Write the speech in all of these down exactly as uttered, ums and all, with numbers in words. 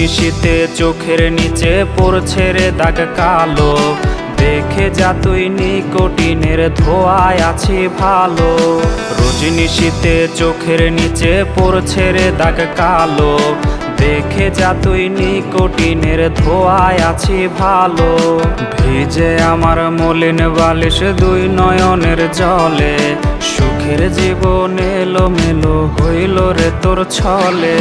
নিশিতে চোখের নিচে পড়ছে রে দাগ কালো, দেখে যা তুই নিকোটিনের ধোঁয়ায় আছি ভালো। রোজ নিশিতে চোখের নিচে পড়ছে রে দাগ কালো, দেখে যা তুই নিকোটিনের ধোঁয়ায় আছি ভালো। ভিজে আমার মলিন বালিশ দুই নয়নের জলে, সুখের জীবন এলো মেলো হইল রে তোর ছলে।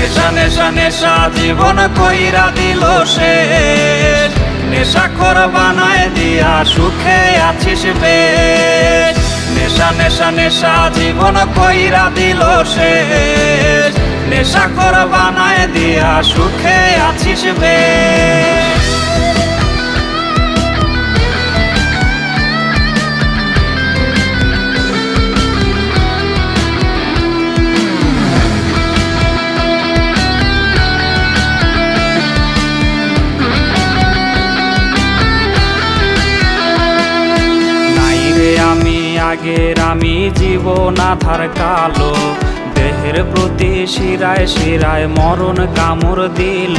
নেশা নেশা নেশা জীবন কইরা দিল শেষ, নেশাখোর বানায় দিয়া সুখে আছিস বেশ। নেশা নেশা নেশা জীবন কইরা দিল শেষ, নেশাখোর বানায় দিয়া সুখে আছিস বেশ। আগের আমি জীবন আধার কালো, দেহের প্রতি শিরায় শিরায় মরণ কামড় দিল।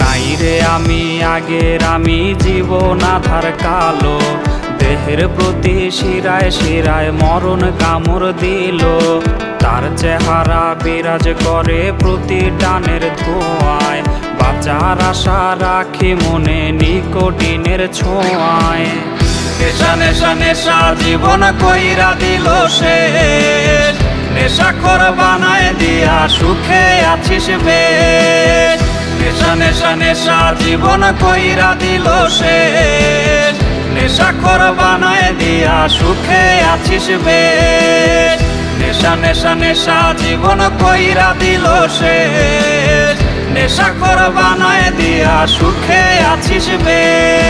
নাই রে আমি আগের আমি জীবন আধার কালো, দেহের প্রতি শিরায় শিরায় মরণ কামড় দিল। তার চেহারা বিরাজ করে প্রতি টানের ধোঁয়ায়, বাঁচার আশা রাখি মনে নিকোটিনের ছোঁয়ায়। নেশা নেশা নেশা জীবন কইরা দিল শেষ, নেশাখোর বানায় দিয়া সুখে আছিস বেশ। নেশা নেশা নেশা জীবন কইরা দিল শেষ, নেশাখোর বানায় দিয়া সুখে আছিস বেশ। নেশা নেশা নেশা জীবন কইরা দিল শেষ, নেশাখোর বানায় দিয়া সুখে আছিস বেশ।